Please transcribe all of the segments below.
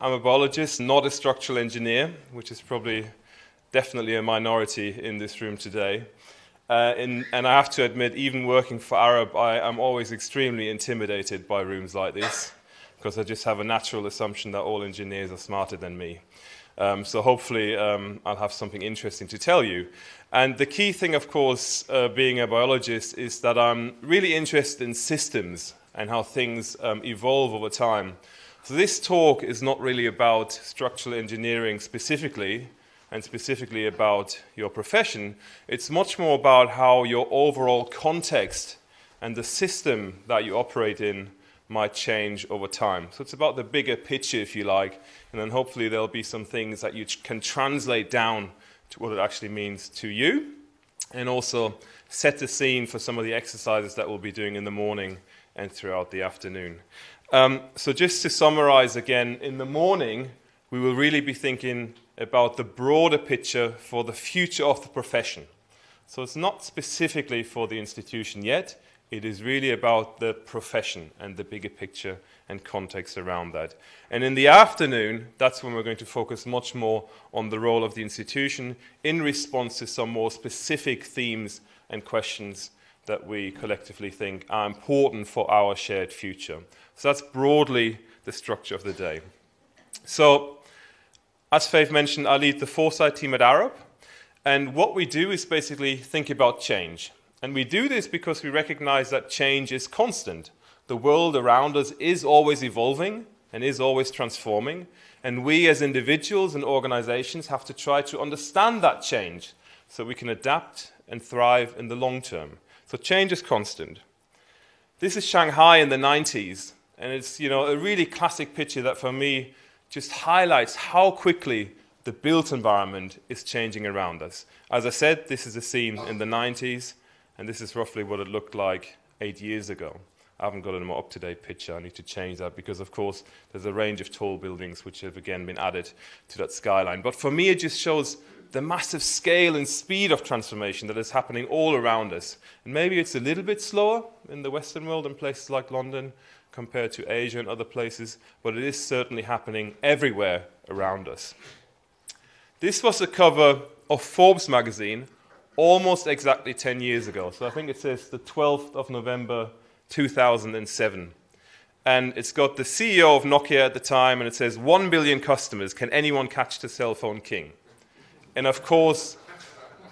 I'm a biologist, not a structural engineer, which is definitely a minority in this room today. And I have to admit, even working for Arup, I'm always extremely intimidated by rooms like this, because I just have a natural assumption that all engineers are smarter than me. So hopefully I'll have something interesting to tell you. And the key thing, of course, being a biologist, is that I'm really interested in systems and how things evolve over time. So this talk is not really about structural engineering specifically, and specifically about your profession. It's much more about how your overall context and the system that you operate in might change over time. So it's about the bigger picture, if you like, and then hopefully there'll be some things that you can translate down to what it actually means to you, and also set the scene for some of the exercises that we'll be doing in the morning and throughout the afternoon. So just to summarize again, in the morning, we will really be thinking about the broader picture for the future of the profession. So it's not specifically for the institution yet. It is really about the profession and the bigger picture and context around that. And in the afternoon, that's when we're going to focus much more on the role of the institution in response to some more specific themes and questions that we collectively think are important for our shared future. So that's broadly the structure of the day. So, as Faye mentioned, I lead the foresight team at Arup, and what we do is basically think about change. And we do this because we recognize that change is constant. The world around us is always evolving and is always transforming. And we as individuals and organizations have to try to understand that change so we can adapt and thrive in the long term. So change is constant. This is Shanghai in the 90s. And it's, you know, a really classic picture that for me just highlights how quickly the built environment is changing around us. As I said, this is a scene in the 90s. And this is roughly what it looked like 8 years ago. I haven't got a more up-to-date picture. I need to change that because, of course, there's a range of tall buildings which have, again, been added to that skyline. But for me, it just shows the massive scale and speed of transformation that is happening all around us. And maybe it's a little bit slower in the Western world and places like London compared to Asia and other places, but it is certainly happening everywhere around us. This was the cover of Forbes magazine almost exactly 10 years ago. So I think it says the 12th of November, 2007. And it's got the CEO of Nokia at the time, and it says, 1 billion customers, can anyone catch the cell phone king? And of course,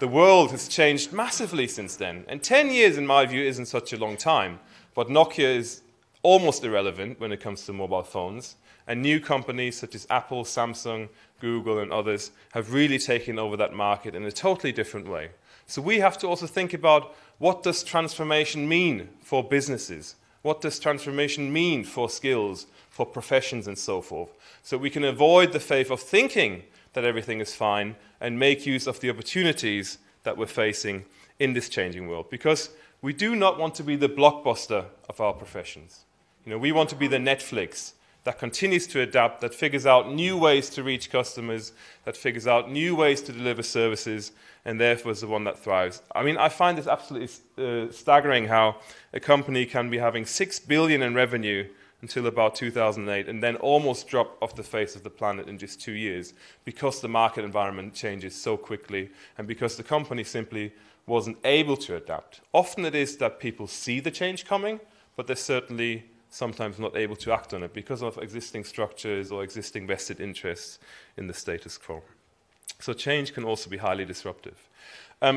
the world has changed massively since then. And 10 years, in my view, isn't such a long time. But Nokia is almost irrelevant when it comes to mobile phones. And new companies such as Apple, Samsung, Google, and others have really taken over that market in a totally different way. So we have to also think about, what does transformation mean for businesses? What does transformation mean for skills, for professions, and so forth? So we can avoid the faith of thinking that everything is fine and make use of the opportunities that we're facing in this changing world. Because we do not want to be the Blockbuster of our professions. You know, we want to be the Netflix that continues to adapt, that figures out new ways to reach customers, that figures out new ways to deliver services, and therefore is the one that thrives. I mean, I find this absolutely staggering how a company can be having $6 billion in revenue until about 2008, and then almost drop off the face of the planet in just 2 years, because the market environment changes so quickly, and because the company simply wasn't able to adapt. Often it is that people see the change coming, but they're certainly sometimes not able to act on it because of existing structures or existing vested interests in the status quo. So change can also be highly disruptive.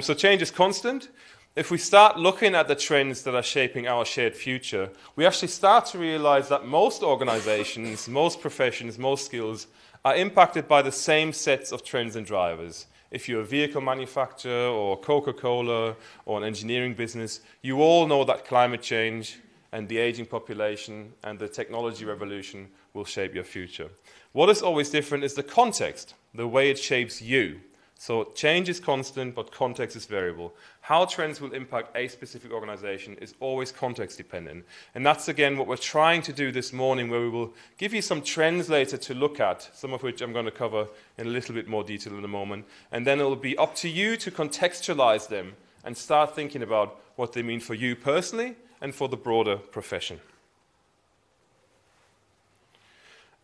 So change is constant. If we start looking at the trends that are shaping our shared future, we actually start to realize that most organizations, most professions, most skills are impacted by the same sets of trends and drivers. If you're a vehicle manufacturer or Coca-Cola or an engineering business, you all know that climate change and the aging population and the technology revolution will shape your future. What is always different is the context, the way it shapes you. So change is constant, but context is variable. How trends will impact a specific organization is always context dependent. And that's again what we're trying to do this morning, where we will give you some trends later to look at, some of which I'm going to cover in a little bit more detail in a moment. And then it will be up to you to contextualize them and start thinking about what they mean for you personally and for the broader profession.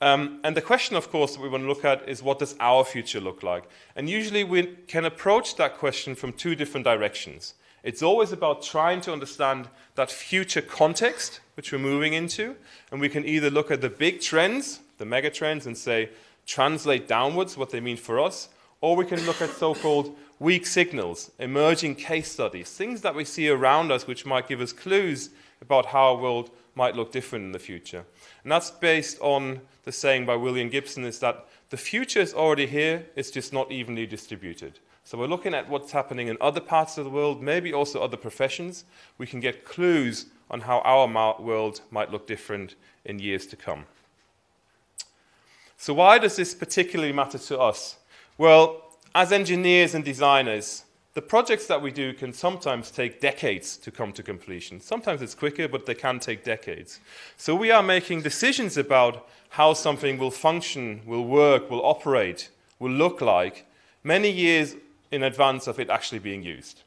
And the question, of course, that we want to look at is, what does our future look like? And usually we can approach that question from two different directions. It's always about trying to understand that future context which we're moving into, and we can either look at the big trends, the mega trends, and say, translate downwards what they mean for us, or we can look at so-called weak signals, emerging case studies, things that we see around us which might give us clues about how our world might look different in the future. And that's based on the saying by William Gibson, is that the future is already here, it's just not evenly distributed. So we're looking at what's happening in other parts of the world, maybe also other professions. We can get clues on how our world might look different in years to come. So why does this particularly matter to us? Well, as engineers and designers, the projects that we do can sometimes take decades to come to completion. Sometimes it's quicker, but they can take decades. So we are making decisions about how something will function, will work, will operate, will look like, many years in advance of it actually being used.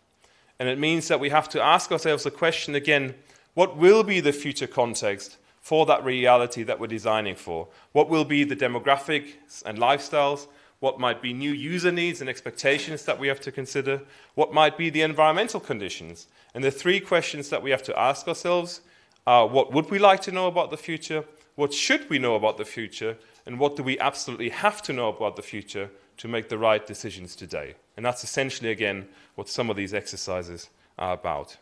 And it means that we have to ask ourselves the question again, what will be the future context for that reality that we're designing for? What will be the demographics and lifestyles? What might be new user needs and expectations that we have to consider? What might be the environmental conditions? And the three questions that we have to ask ourselves are, what would we like to know about the future? What should we know about the future? And what do we absolutely have to know about the future to make the right decisions today? And that's essentially, again, what some of these exercises are about.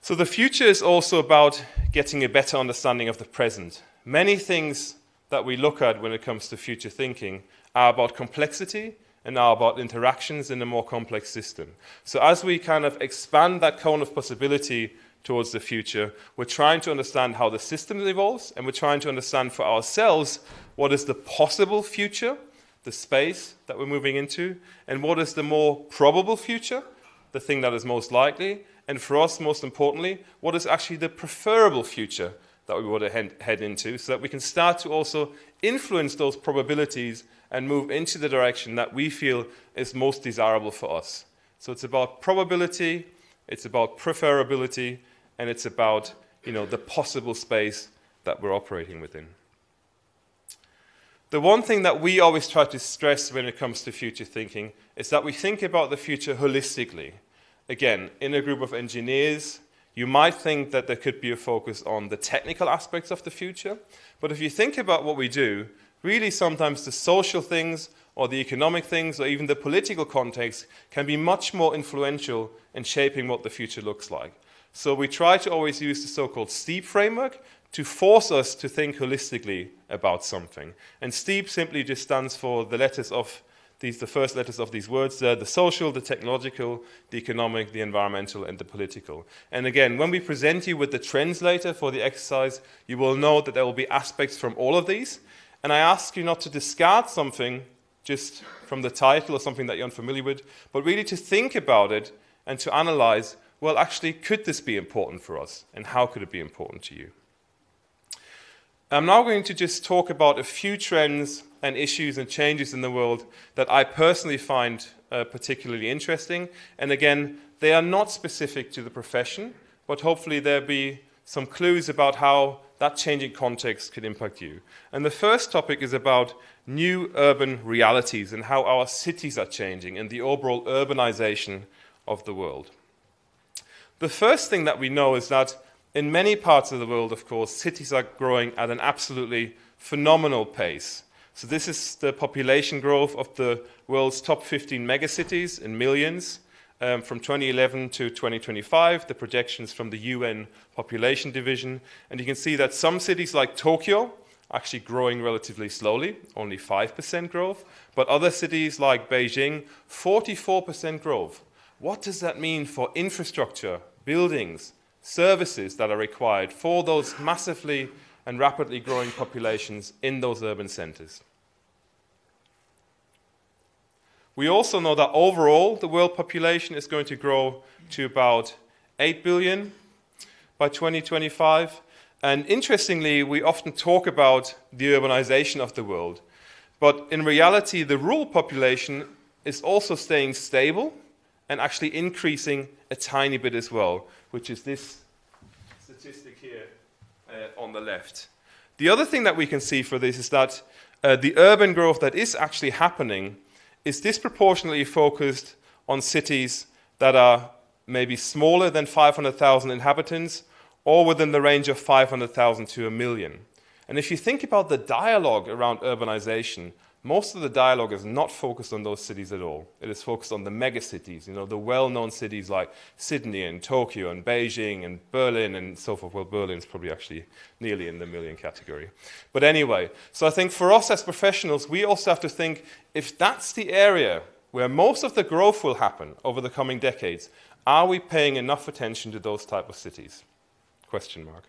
So the future is also about getting a better understanding of the present. Many things that we look at when it comes to future thinking are about complexity and are about interactions in a more complex system. So as we kind of expand that cone of possibility towards the future, we're trying to understand how the system evolves, and we're trying to understand for ourselves what is the possible future, the space that we're moving into, and what is the more probable future, the thing that is most likely, and for us, most importantly, what is actually the preferable future that we want to head into, so that we can start to also influence those probabilities and move into the direction that we feel is most desirable for us. So it's about probability, it's about preferability, and it's about, the possible space that we're operating within. The one thing that we always try to stress when it comes to future thinking is that we think about the future holistically. Again, in a group of engineers, you might think that there could be a focus on the technical aspects of the future, but if you think about what we do, really sometimes the social things or the economic things or even the political context can be much more influential in shaping what the future looks like. So we try to always use the so-called STEEP framework to force us to think holistically about something. And STEEP simply just stands for the letters of the first letters of these words, the social, the technological, the economic, the environmental, and the political. And again, when we present you with the translator for the exercise, you will know that there will be aspects from all of these. And I ask you not to discard something just from the title or something that you're unfamiliar with, but really to think about it and to analyze, well, actually, could this be important for us? And how could it be important to you? I'm now going to just talk about a few trends and issues and changes in the world that I personally find particularly interesting. And again, they are not specific to the profession, but hopefully there'll be some clues about how that changing context could impact you. And the first topic is about new urban realities and how our cities are changing and the overall urbanization of the world. The first thing that we know is that in many parts of the world, of course, cities are growing at an absolutely phenomenal pace. So this is the population growth of the world's top 15 megacities in millions. From 2011 to 2025, the projections from the UN Population Division. And you can see that some cities like Tokyo are actually growing relatively slowly, only 5% growth. But other cities like Beijing, 44% growth. What does that mean for infrastructure, buildings, services that are required for those massively and rapidly growing populations in those urban centers? We also know that overall, the world population is going to grow to about 8 billion by 2025. And interestingly, we often talk about the urbanization of the world. But in reality, the rural population is also staying stable and actually increasing a tiny bit as well, which is this statistic here on the left. The other thing that we can see for this is that the urban growth that is actually happening is disproportionately focused on cities that are maybe smaller than 500,000 inhabitants or within the range of 500,000 to a million. And if you think about the dialogue around urbanization, most of the dialogue is not focused on those cities at all. It is focused on the mega cities, you know, the well-known cities like Sydney and Tokyo and Beijing and Berlin and so forth. Well, Berlin's probably actually nearly in the million category. But anyway, so I think for us as professionals, we also have to think, if that's the area where most of the growth will happen over the coming decades, are we paying enough attention to those type of cities? Question mark.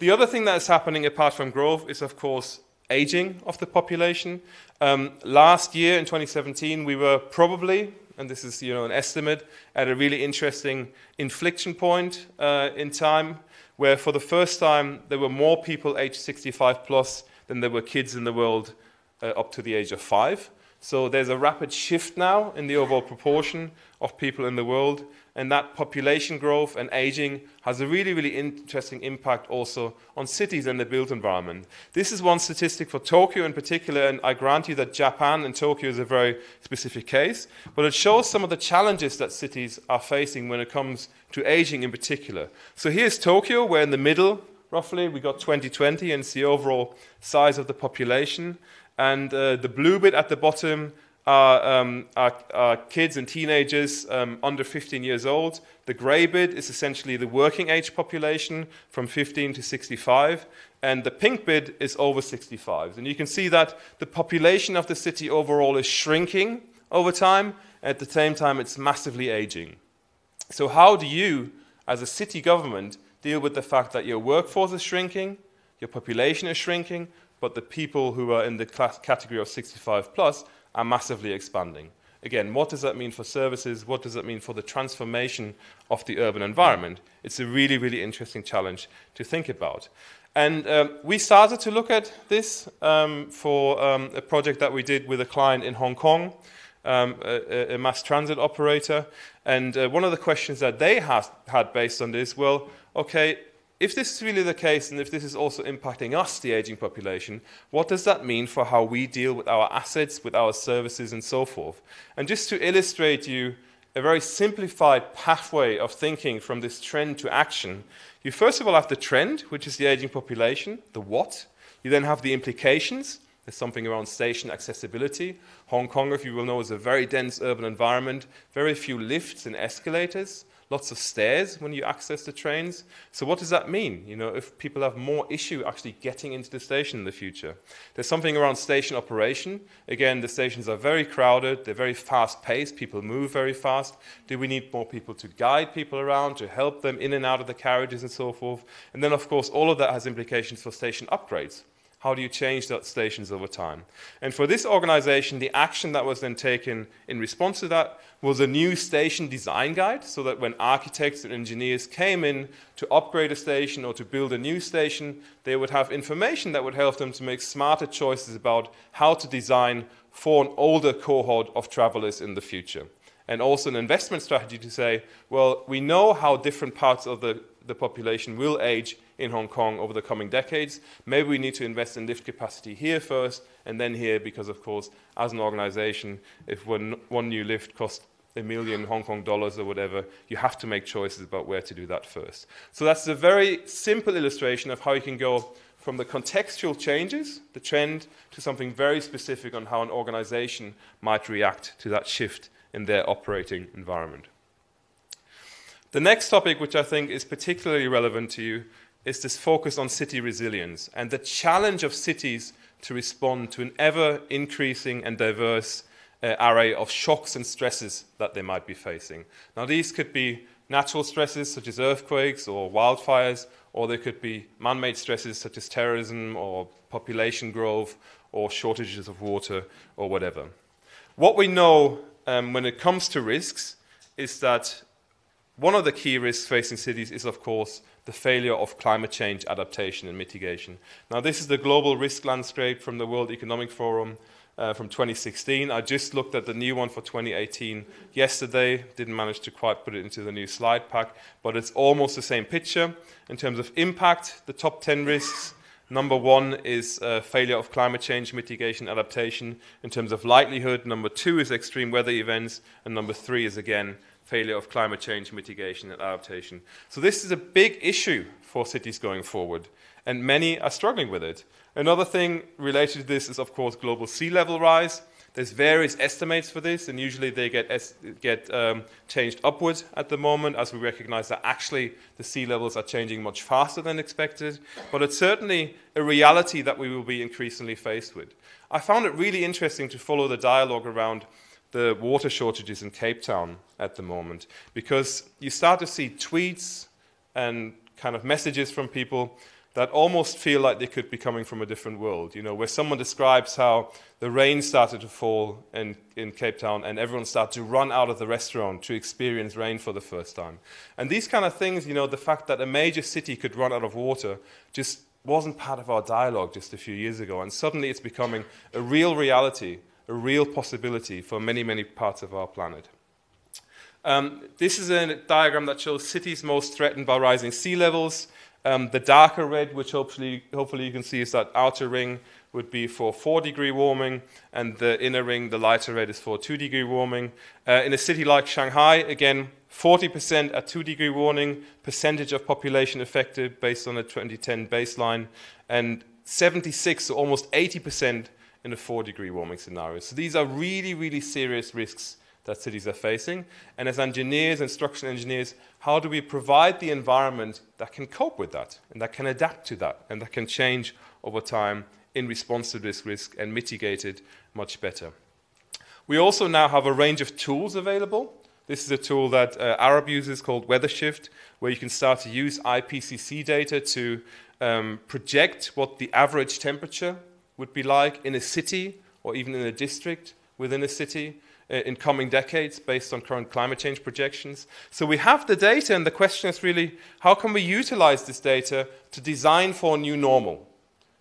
The other thing that is happening apart from growth is, of course, aging of the population. Last year in 2017, we were probably, and this is an estimate, at a really interesting inflection point in time, where for the first time there were more people aged 65 plus than there were kids in the world up to the age of 5. So there's a rapid shift now in the overall proportion of people in the world, and that population growth and aging has a really, really interesting impact also on cities and the built environment. This is one statistic for Tokyo in particular, and I grant you that Japan and Tokyo is a very specific case, but it shows some of the challenges that cities are facing when it comes to aging in particular. So here's Tokyo, we're in the middle, roughly, we got 2020, and it's the overall size of the population. And the blue bit at the bottom are kids and teenagers under 15 years old. The grey bit is essentially the working age population from 15 to 65. And the pink bit is over 65s. And you can see that the population of the city overall is shrinking over time. At the same time, it's massively aging. So how do you, as a city government, deal with the fact that your workforce is shrinking, your population is shrinking, but the people who are in the category of 65 plus are massively expanding? Again, what does that mean for services? What does that mean for the transformation of the urban environment? It's a really, really interesting challenge to think about. And we started to look at this for a project that we did with a client in Hong Kong, a mass transit operator. And one of the questions that they had based on this, well, okay, if this is really the case, and if this is also impacting us, the aging population, what does that mean for how we deal with our assets, with our services, and so forth? And just to illustrate you a very simplified pathway of thinking from this trend to action, you first of all have the trend, which is the aging population, the what. You then have the implications. There's something around station accessibility. Hong Kong, if you will know, is a very dense urban environment, very few lifts and escalators. Lots of stairs when you access the trains. So what does that mean? You know, if people have more issue actually getting into the station in the future. There's something around station operation. Again, the stations are very crowded. They're very fast-paced. People move very fast. Do we need more people to guide people around, to help them in and out of the carriages and so forth? And then, of course, all of that has implications for station upgrades. How do you change those stations over time? And for this organization, the action that was then taken in response to that was a new station design guide, so that when architects and engineers came in to upgrade a station or to build a new station, they would have information that would help them to make smarter choices about how to design for an older cohort of travelers in the future. And also an investment strategy to say, well, we know how different parts of the population will age in Hong Kong over the coming decades. Maybe we need to invest in lift capacity here first and then here, because of course, as an organization, if one new lift costs $1 million Hong Kong dollars or whatever, you have to make choices about where to do that first. So that's a very simple illustration of how you can go from the contextual changes, the trend, to something very specific on how an organization might react to that shift in their operating environment. The next topic, which I think is particularly relevant to you, is this focus on city resilience and the challenge of cities to respond to an ever-increasing and diverse array of shocks and stresses that they might be facing. Now, these could be natural stresses such as earthquakes or wildfires, or they could be man-made stresses such as terrorism or population growth or shortages of water or whatever. What we know when it comes to risks is that one of the key risks facing cities is, of course, the failure of climate change adaptation and mitigation. Now, this is the global risk landscape from the World Economic Forum, from 2016. I just looked at the new one for 2018 yesterday, didn't manage to quite put it into the new slide pack, but it's almost the same picture. In terms of impact, the top 10 risks, number one is failure of climate change mitigation adaptation in terms of likelihood, number two is extreme weather events, and number three is again failure of climate change mitigation and adaptation. So this is a big issue for cities going forward, and many are struggling with it. Another thing related to this is, of course, global sea level rise. There's various estimates for this, and usually they get changed upward at the moment, as we recognize that actually the sea levels are changing much faster than expected. But it's certainly a reality that we will be increasingly faced with. I found it really interesting to follow the dialogue around the water shortages in Cape Town at the moment, because you start to see tweets and kind of messages from people that almost feel like they could be coming from a different world, you know, where someone describes how the rain started to fall in Cape Town and everyone started to run out of the restaurant to experience rain for the first time. And these kind of things, you know, the fact that a major city could run out of water just wasn't part of our dialogue just a few years ago, and suddenly it's becoming a real reality, a real possibility for many, many parts of our planet. This is a diagram that shows cities most threatened by rising sea levels. The darker red, which hopefully you can see, is that outer ring would be for 4-degree warming, and the inner ring, the lighter red, is for 2-degree warming. In a city like Shanghai, again, 40% at 2-degree warming, percentage of population affected based on a 2010 baseline, and 76, so almost 80% in a 4-degree warming scenario. So these are really, really serious risks that cities are facing. And as engineers and structural engineers, how do we provide the environment that can cope with that, and that can adapt to that, and that can change over time in response to this risk and mitigate it much better? We also now have a range of tools available. This is a tool that Arup uses called WeatherShift, where you can start to use IPCC data to project what the average temperature would be like in a city or even in a district within a city in coming decades based on current climate change projections. So we have the data, and the question is really, how can we utilize this data to design for a new normal?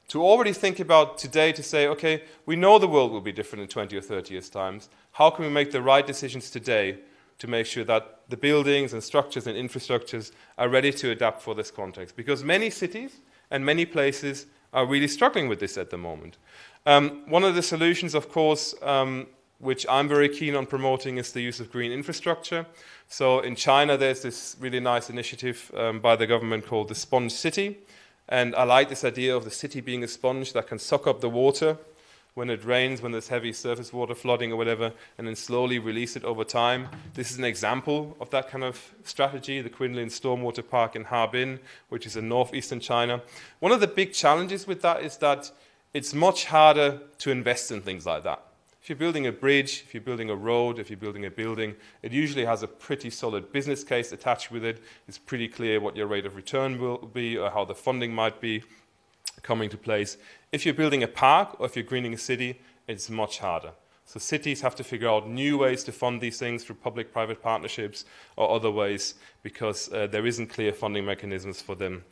To already think about today to say, okay, we know the world will be different in 20 or 30 years' times. How can we make the right decisions today to make sure that the buildings and structures and infrastructures are ready to adapt for this context? Because many cities and many places are really struggling with this at the moment. One of the solutions, of course, which I'm very keen on promoting, is the use of green infrastructure. So in China, there's this really nice initiative by the government called the Sponge City. And I like this idea of the city being a sponge that can soak up the water when it rains, when there's heavy surface water flooding or whatever, and then slowly release it over time. This is an example of that kind of strategy, the Quinlin Stormwater Park in Harbin, which is in northeastern China. One of the big challenges with that is that it's much harder to invest in things like that. If you're building a bridge, if you're building a road, if you're building a building, it usually has a pretty solid business case attached with it. It's pretty clear what your rate of return will be or how the funding might be coming to place. If you're building a park or if you're greening a city, it's much harder. So cities have to figure out new ways to fund these things through public-private partnerships or other ways, because there isn't clear funding mechanisms for them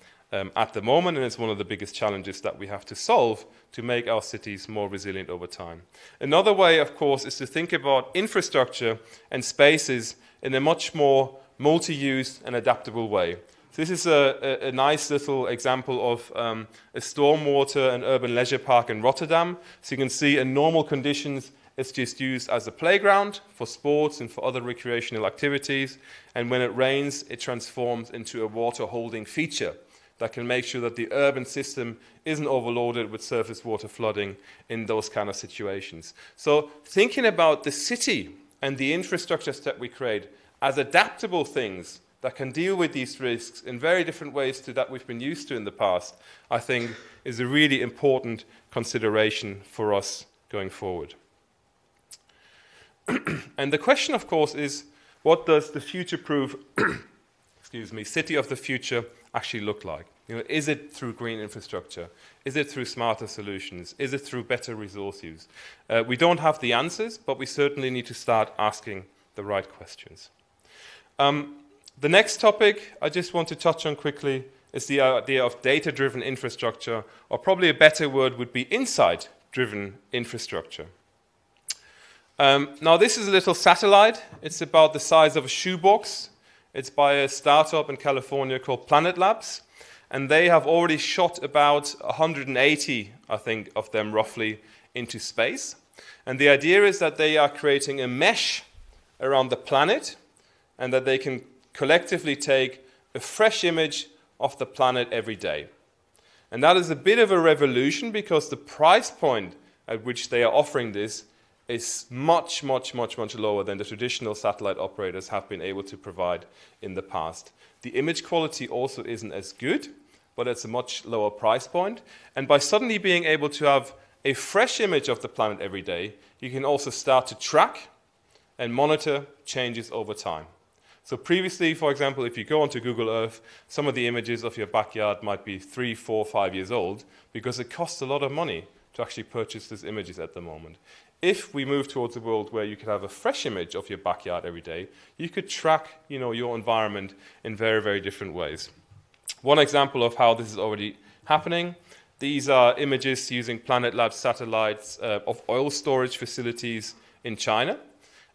at the moment, and it's one of the biggest challenges that we have to solve to make our cities more resilient over time. Another way, of course, is to think about infrastructure and spaces in a much more multi-use and adaptable way. So this is a nice little example of a stormwater and urban leisure park in Rotterdam. So you can see in normal conditions, it's just used as a playground for sports and for other recreational activities. And when it rains, it transforms into a water holding feature that can make sure that the urban system isn't overloaded with surface water flooding in those kind of situations. So thinking about the city and the infrastructure that we create as adaptable things that can deal with these risks in very different ways to that we've been used to in the past, I think is a really important consideration for us going forward. And the question, of course, is what does the future-proof city of the future actually look like? You know, is it through green infrastructure? Is it through smarter solutions? Is it through better resource use? We don't have the answers, but we certainly need to start asking the right questions. The next topic I just want to touch on quickly is the idea of data-driven infrastructure, or probably a better word would be insight-driven infrastructure. Now this is a little satellite. It's about the size of a shoebox. It's by a startup in California called Planet Labs. And they have already shot about 180, I think, of them roughly into space. And the idea is that they are creating a mesh around the planet and that they can collectively take a fresh image of the planet every day. And that is a bit of a revolution because the price point at which they are offering this is much, much, much, much lower than the traditional satellite operators have been able to provide in the past. The image quality also isn't as good, but it's a much lower price point. And by suddenly being able to have a fresh image of the planet every day, you can also start to track and monitor changes over time. So previously, for example, if you go onto Google Earth, some of the images of your backyard might be 3, 4, 5 years old because it costs a lot of money to actually purchase these images at the moment. If we move towards a world where you could have a fresh image of your backyard every day, you could track, you know, your environment in very, very different ways. One example of how this is already happening, these are images using Planet Lab satellites of oil storage facilities in China.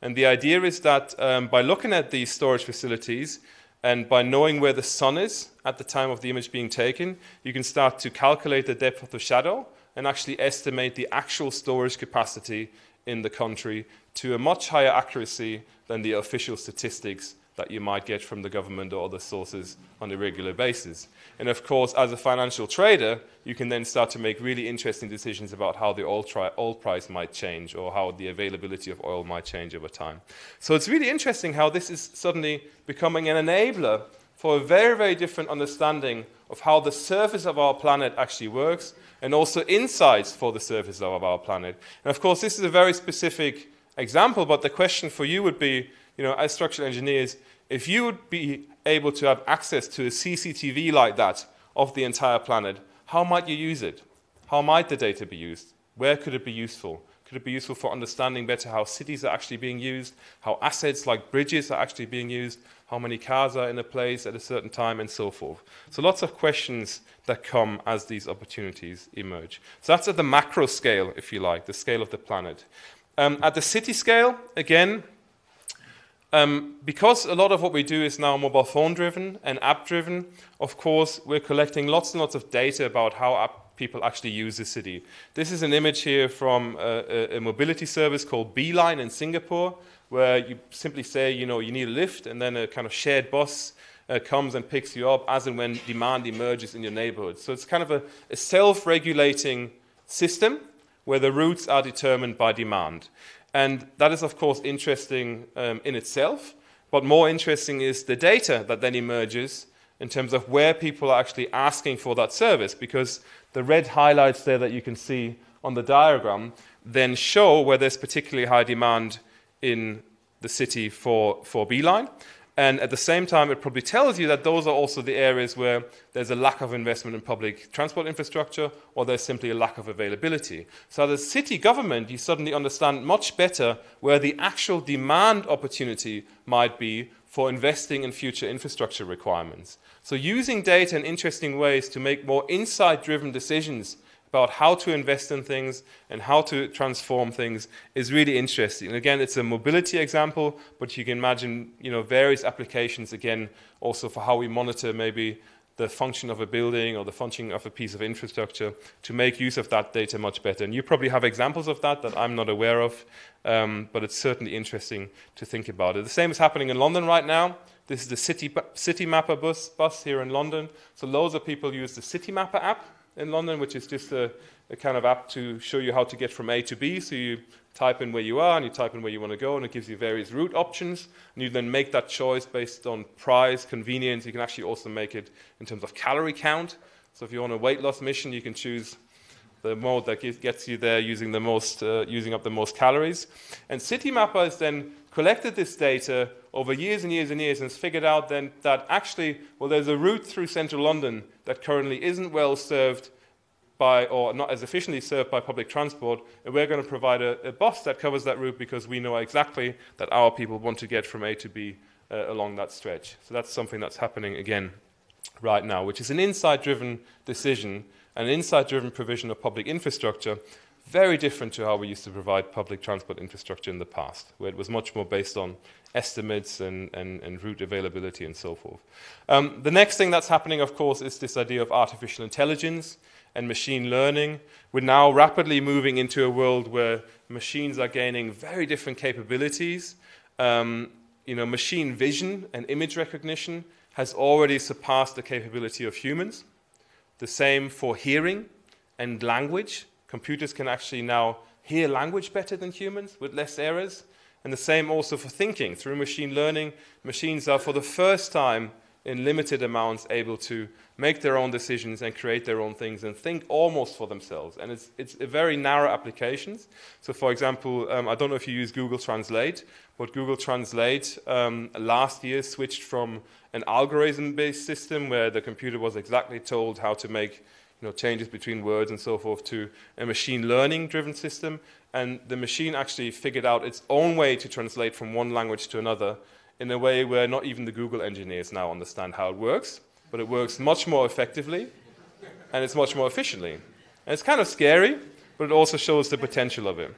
And the idea is that by looking at these storage facilities and by knowing where the sun is at the time of the image being taken, you can start to calculate the depth of the shadow and actually estimate the actual storage capacity in the country to a much higher accuracy than the official statistics that you might get from the government or other sources on a regular basis. And of course, as a financial trader, you can then start to make really interesting decisions about how the oil price might change or how the availability of oil might change over time. So it's really interesting how this is suddenly becoming an enabler for a very, very different understanding of how the surface of our planet actually works and also insights for the surface of our planet. And of course, this is a very specific example, but the question for you would be, you know, as structural engineers, if you would be able to have access to a CCTV like that of the entire planet, how might you use it? How might the data be used? Where could it be useful? Could it be useful for understanding better how cities are actually being used, how assets like bridges are actually being used, how many cars are in a place at a certain time, and so forth? So lots of questions that come as these opportunities emerge. So that's at the macro scale, if you like, the scale of the planet. At the city scale, again, because a lot of what we do is now mobile phone driven and app driven, of course, we're collecting lots and lots of data about how people actually use the city. This is an image here from a mobility service called Beeline in Singapore, where you simply say, you know, you need a lift, and then a kind of shared bus comes and picks you up as and when demand emerges in your neighborhood. So it's kind of a self-regulating system where the routes are determined by demand. And that is, of course, interesting in itself, but more interesting is the data that then emerges in terms of where people are actually asking for that service, because the red highlights there that you can see on the diagram then show where there's particularly high demand in the city for Beeline. And at the same time, it probably tells you that those are also the areas where there's a lack of investment in public transport infrastructure, or there's simply a lack of availability. So as a city government, you suddenly understand much better where the actual demand opportunity might be for investing in future infrastructure requirements. So using data in interesting ways to make more insight-driven decisions about how to invest in things and how to transform things is really interesting. And again, it's a mobility example, but you can imagine, you know, various applications, again, also for how we monitor maybe the function of a building or the function of a piece of infrastructure to make use of that data much better. And you probably have examples of that that I'm not aware of, but it's certainly interesting to think about it. The same is happening in London right now. This is the CityMapper bus here in London. So loads of people use the CityMapper app in London, which is just a kind of app to show you how to get from A to B. So you type in where you are and you type in where you want to go, and it gives you various route options, and you then make that choice based on price, convenience. You can actually also make it in terms of calorie count. So if you're on a weight loss mission, you can choose the mode that gets you there using the most, using up the most calories. And CityMapper has then collected this data over years and years and years, and has figured out then that actually, well, there's a route through central London that currently isn't well served by, or not as efficiently served by public transport, and we're going to provide a bus that covers that route because we know exactly that our people want to get from A to B along that stretch. So that's something that's happening again right now, which is an insight-driven decision, an insight-driven provision of public infrastructure Very different to how we used to provide public transport infrastructure in the past, where it was much more based on estimates and route availability and so forth. The next thing that's happening, of course, is this idea of artificial intelligence and machine learning. We're now rapidly moving into a world where machines are gaining very different capabilities. You know, machine vision and image recognition has already surpassed the capability of humans. The same for hearing and language. Computers can actually now hear language better than humans with less errors. And the same also for thinking. Through machine learning, machines are for the first time in limited amounts able to make their own decisions and create their own things and think almost for themselves. And it's a very narrow applications. So for example, I don't know if you use Google Translate, but Google Translate last year switched from an algorithm-based system where the computer was exactly told how to make changes between words and so forth to a machine learning-driven system. And the machine actually figured out its own way to translate from one language to another in a way where not even the Google engineers now understand how it works, but it works much more effectively, and it's much more efficiently. And it's kind of scary, but it also shows the potential of it.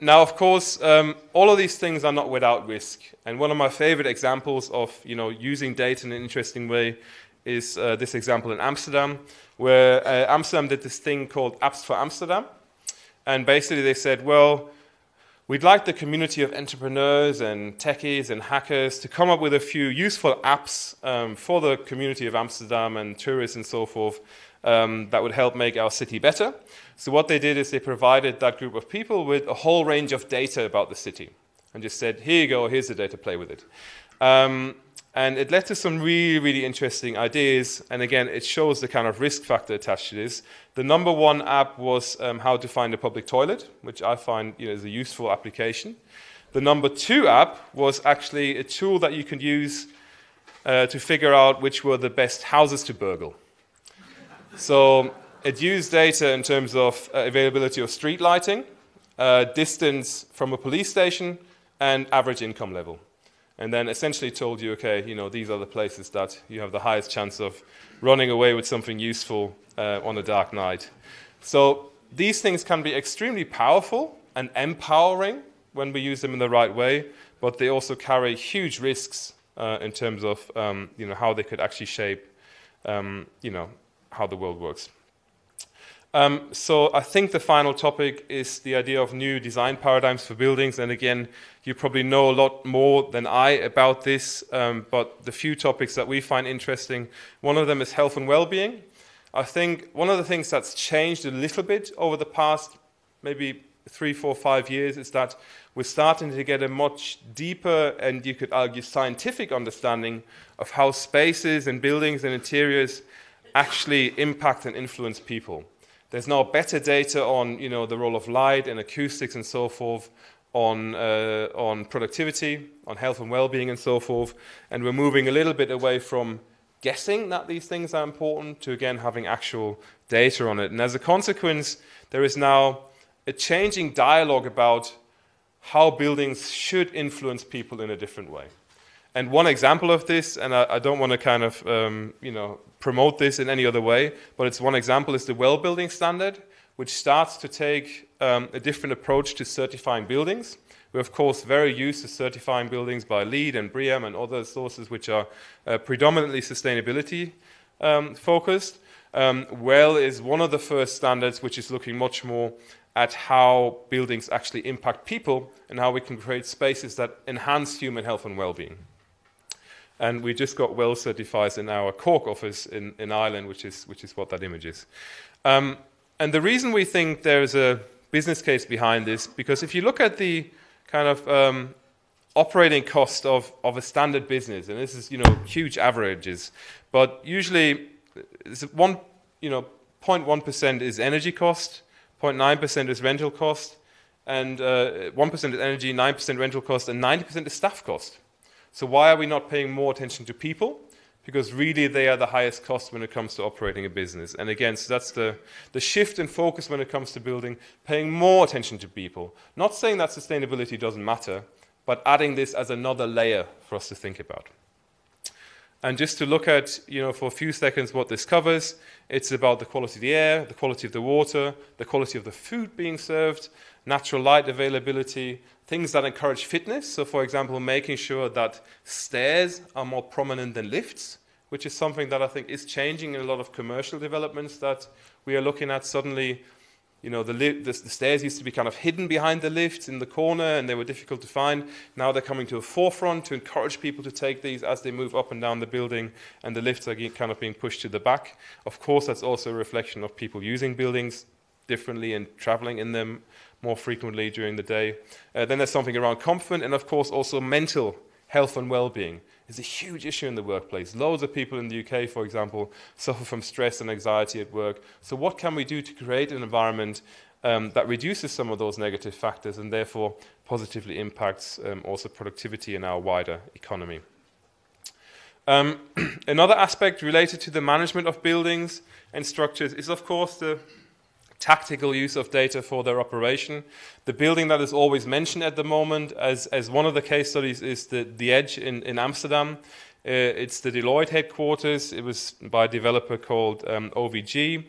Now, of course, all of these things are not without risk, and one of my favorite examples of using data in an interesting way is this example in Amsterdam, where Amsterdam did this thing called Apps for Amsterdam, and basically they said, well, we'd like the community of entrepreneurs and techies and hackers to come up with a few useful apps for the community of Amsterdam and tourists and so forth that would help make our city better. So what they did is they provided that group of people with a whole range of data about the city and just said, here you go, here's the data, play with it. And it led to some really, really interesting ideas. And again, it shows the kind of risk factor attached to this. The number one app was how to find a public toilet, which I find is a useful application. The number two app was actually a tool that you could use to figure out which were the best houses to burgle. So it used data in terms of availability of street lighting, distance from a police station, and average income level. And then essentially told you, okay, these are the places that you have the highest chance of running away with something useful on a dark night. So these things can be extremely powerful and empowering when we use them in the right way, but they also carry huge risks in terms of how they could actually shape how the world works. So I think the final topic is the idea of new design paradigms for buildings. And again, you probably know a lot more than I about this, but the few topics that we find interesting, one of them is health and well-being. I think one of the things that's changed a little bit over the past maybe 3, 4, 5 years is that we're starting to get a much deeper and you could argue scientific understanding of how spaces and buildings and interiors actually impact and influence people. There's now better data on, the role of light and acoustics and so forth, on productivity, on health and well-being and so forth. And we're moving a little bit away from guessing that these things are important to, again, having actual data on it. And as a consequence, there is now a changing dialogue about how buildings should influence people in a different way. And one example of this, and I don't want to kind of, promote this in any other way, but it's one example, is the WELL building standard, which starts to take a different approach to certifying buildings. We're, of course, very used to certifying buildings by LEED and BREEAM and other sources which are predominantly sustainability focused. WELL is one of the first standards which is looking much more at how buildings actually impact people and how we can create spaces that enhance human health and well-being. And we just got WELL certified in our Cork office in Ireland, which is what that image is. And the reason we think there is a business case behind this, because if you look at the kind of operating cost of a standard business, and this is huge averages, but usually it's 0.1% is energy cost, 0.9% is rental cost, and 1% is energy, 9% rental cost, and 90% is staff cost. So why are we not paying more attention to people? Because really they are the highest cost when it comes to operating a business. And again, so that's the shift in focus when it comes to building, paying more attention to people. Not saying that sustainability doesn't matter, but adding this as another layer for us to think about. And just to look at, you know, for a few seconds what this covers, it's about the quality of the air, the quality of the water, the quality of the food being served, natural light availability, things that encourage fitness. So, for example, making sure that stairs are more prominent than lifts, which is something that I think is changing in a lot of commercial developments that we are looking at. Suddenly, you know, the stairs used to be kind of hidden behind the lifts in the corner, and they were difficult to find. Now they're coming to the forefront to encourage people to take these as they move up and down the building, and the lifts are kind of being pushed to the back. Of course, that's also a reflection of people using buildings differently and traveling in them more frequently during the day. Then there's something around comfort, and of course also mental health and well-being. It's a huge issue in the workplace. Loads of people in the UK, for example, suffer from stress and anxiety at work. So what can we do to create an environment that reduces some of those negative factors and therefore positively impacts also productivity in our wider economy? Another aspect related to the management of buildings and structures is, of course, the tactical use of data for their operation. The building that is always mentioned at the moment as one of the case studies is the Edge in Amsterdam. It's the Deloitte headquarters. It was by a developer called OVG.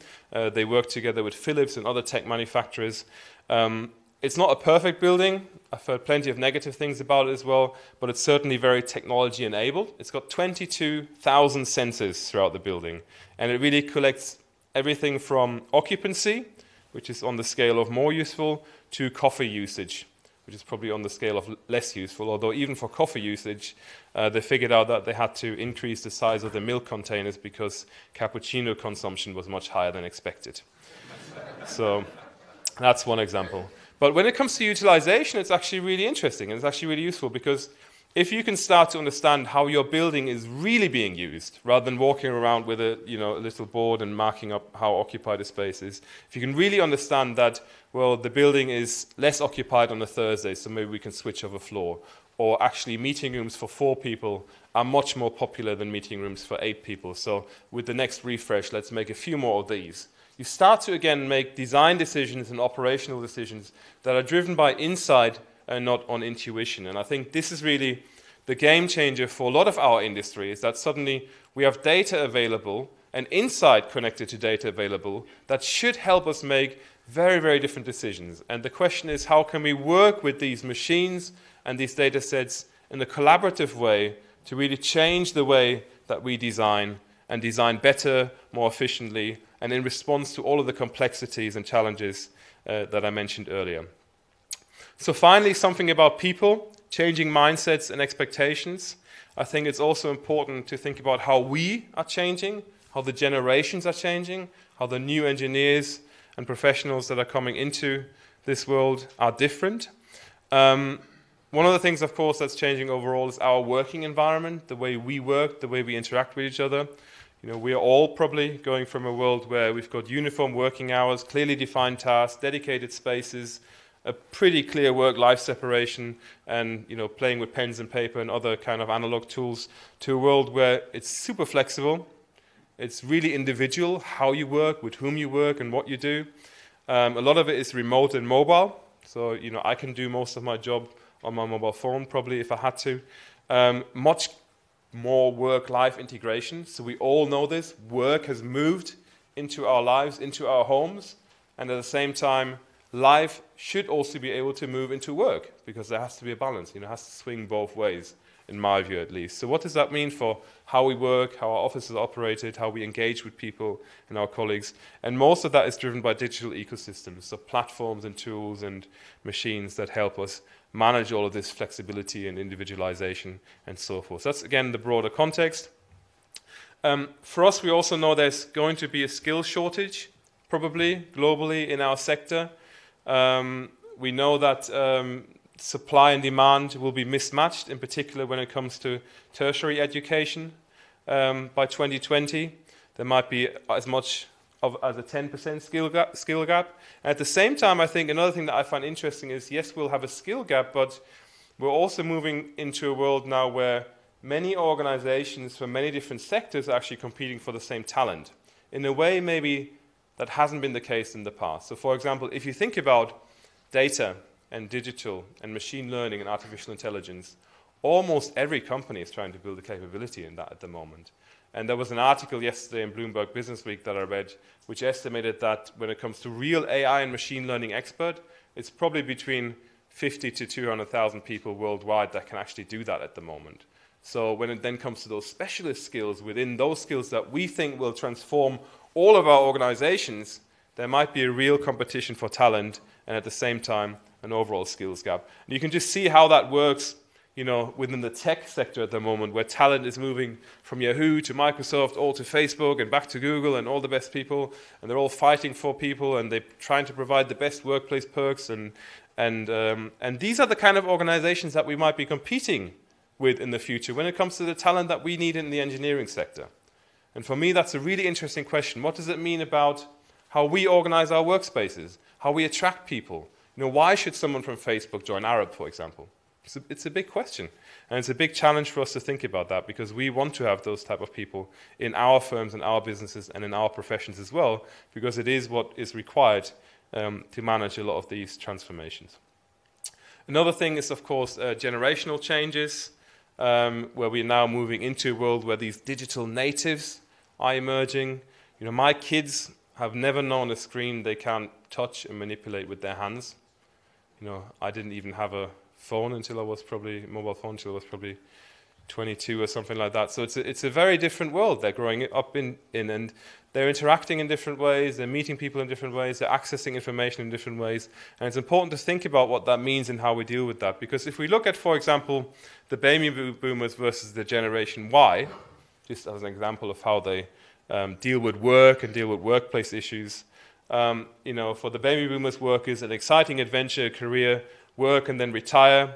They worked together with Philips and other tech manufacturers. It's not a perfect building. I've heard plenty of negative things about it as well, but it's certainly very technology enabled. It's got 22,000 sensors throughout the building, and it really collects everything from occupancy, which is on the scale of more useful, to coffee usage, which is probably on the scale of less useful, although even for coffee usage, they figured out that they had to increase the size of the milk containers because cappuccino consumption was much higher than expected. So that's one example. But when it comes to utilization, it's actually really interesting, and it's actually really useful, because if you can start to understand how your building is really being used, rather than walking around with a, you know, a little board and marking up how occupied a space is, if you can really understand that, well, the building is less occupied on a Thursday, so maybe we can switch over a floor, or actually meeting rooms for 4 people are much more popular than meeting rooms for 8 people, so with the next refresh, let's make a few more of these. You start to, again, make design decisions and operational decisions that are driven by insight and not on intuition. And I think this is really the game changer for a lot of our industry, is that suddenly we have data available and insight connected to data available that should help us make very, very different decisions. And the question is, how can we work with these machines and these data sets in a collaborative way to really change the way that we design, and design better, more efficiently, and in response to all of the complexities and challenges that I mentioned earlier. So finally, something about people, changing mindsets and expectations. I think it's also important to think about how we are changing, how the generations are changing, how the new engineers and professionals that are coming into this world are different. One of the things, of course, that's changing overall is our working environment, the way we work, the way we interact with each other. You know, we are all probably going from a world where we've got uniform working hours, clearly defined tasks, dedicated spaces, a pretty clear work-life separation, and, you know, playing with pens and paper and other kind of analog tools, to a world where it's super flexible. It's really individual, how you work, with whom you work, and what you do. A lot of it is remote and mobile. So, you know, I can do most of my job on my mobile phone, probably, if I had to. Much more work-life integration. So we all know this. Work has moved into our lives, into our homes, and at the same time, life should also be able to move into work, because there has to be a balance. You know, it has to swing both ways, in my view at least. So what does that mean for how we work, how our offices are operated, how we engage with people and our colleagues? And most of that is driven by digital ecosystems, so platforms and tools and machines that help us manage all of this flexibility and individualization and so forth. So that's, again, the broader context. For us, we also know there's going to be a skill shortage, probably, globally in our sector. We know that supply and demand will be mismatched, in particular when it comes to tertiary education. By 2020, there might be as much as a 10% skill gap. And at the same time, I think another thing that I find interesting is, yes, we'll have a skill gap, but we're also moving into a world now where many organizations from many different sectors are actually competing for the same talent. In a way, maybe that hasn't been the case in the past. So, for example, if you think about data and digital and machine learning and artificial intelligence, almost every company is trying to build a capability in that at the moment. And there was an article yesterday in Bloomberg Business Week that I read, which estimated that when it comes to real AI and machine learning expert, it's probably between 50 to 200,000 people worldwide that can actually do that at the moment. So when it then comes to those specialist skills within those skills that we think will transform all of our organizations, there might be a real competition for talent and at the same time an overall skills gap. And you can just see how that works, you know, within the tech sector at the moment, where talent is moving from Yahoo to Microsoft, all to Facebook and back to Google and all the best people, and they're all fighting for people and they're trying to provide the best workplace perks, and these are the kind of organizations that we might be competing with in the future when it comes to the talent that we need in the engineering sector. And for me, that's a really interesting question. What does it mean about how we organize our workspaces, how we attract people? You know, why should someone from Facebook join Arup, for example? It's a big question, and it's a big challenge for us to think about that, because we want to have those type of people in our firms and our businesses and in our professions as well, because it is what is required to manage a lot of these transformations. Another thing is, of course, generational changes, where we're now moving into a world where these digital natives are emerging. You know, my kids have never known a screen they can't touch and manipulate with their hands. You know, I didn't even have a phone until I was probably, mobile phone until I was probably 22 or something like that. So it's a very different world they're growing up in, and they're interacting in different ways, they're meeting people in different ways, they're accessing information in different ways, and it's important to think about what that means and how we deal with that. Because if we look at, for example, the baby boomers versus the Generation Y, just as an example of how they deal with work and deal with workplace issues, you know, for the baby boomers, work is an exciting adventure, career, work and then retire.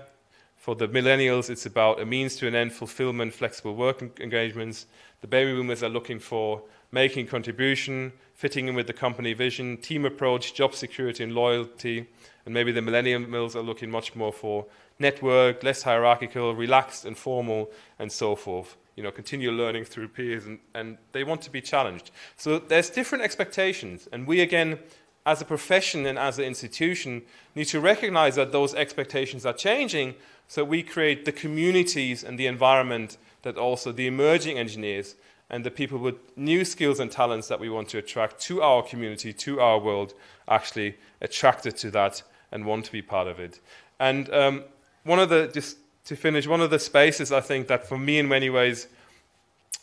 For the millennials, it's about a means to an end, fulfillment, flexible work engagements. The baby boomers are looking for making contribution, fitting in with the company vision, team approach, job security and loyalty. And maybe the millennials are looking much more for network, less hierarchical, relaxed and formal, and so forth. You know, continue learning through peers, and they want to be challenged. So there's different expectations, and we again, as a profession and as an institution, need to recognize that those expectations are changing, so we create the communities and the environment that also the emerging engineers and the people with new skills and talents that we want to attract to our community, to our world, actually attracted to that and want to be part of it. And just to finish, one of the spaces I think that for me in many ways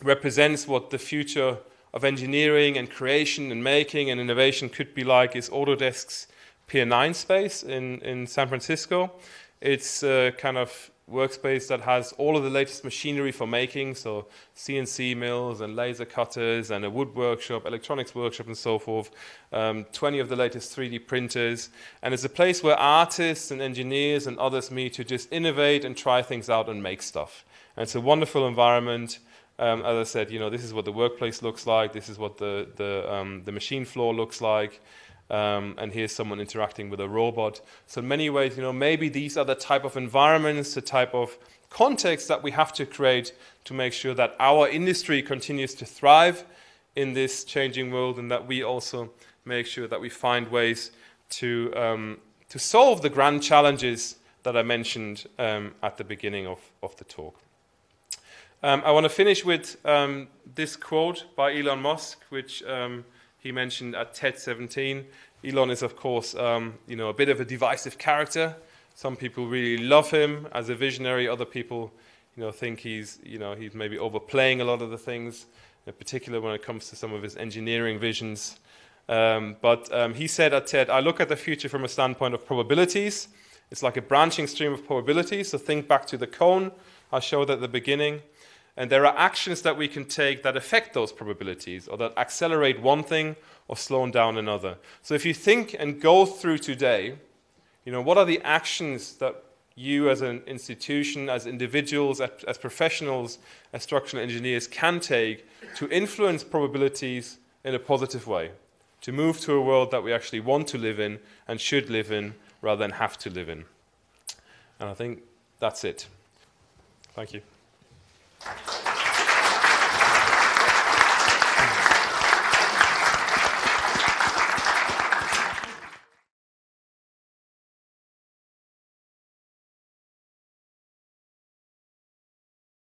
represents what the future of engineering and creation and making and innovation could be like is Autodesk's Pier 9 space in San Francisco. It's a kind of workspace that has all of the latest machinery for making, so CNC mills and laser cutters and a wood workshop, electronics workshop and so forth, 20 of the latest 3D printers. And it's a place where artists and engineers and others meet to just innovate and try things out and make stuff. And it's a wonderful environment. As I said, you know, this is what the workplace looks like, this is what the machine floor looks like, and here's someone interacting with a robot. So in many ways, you know, maybe these are the type of environments, the type of context that we have to create to make sure that our industry continues to thrive in this changing world, and that we also make sure that we find ways to solve the grand challenges that I mentioned at the beginning of the talk. I want to finish with this quote by Elon Musk, which he mentioned at TED 17. Elon is, of course, you know, a bit of a divisive character. Some people really love him as a visionary. Other people, you know, think he's maybe overplaying a lot of the things, in particular when it comes to some of his engineering visions. But he said at TED, "I look at the future from a standpoint of probabilities. It's like a branching stream of probabilities. So think back to the cone I showed at the beginning. And there are actions that we can take that affect those probabilities, or that accelerate one thing or slow down another." So if you think and go through today, you know, what are the actions that you as an institution, as individuals, as professionals, as structural engineers can take to influence probabilities in a positive way, to move to a world that we actually want to live in and should live in rather than have to live in? And I think that's it. Thank you.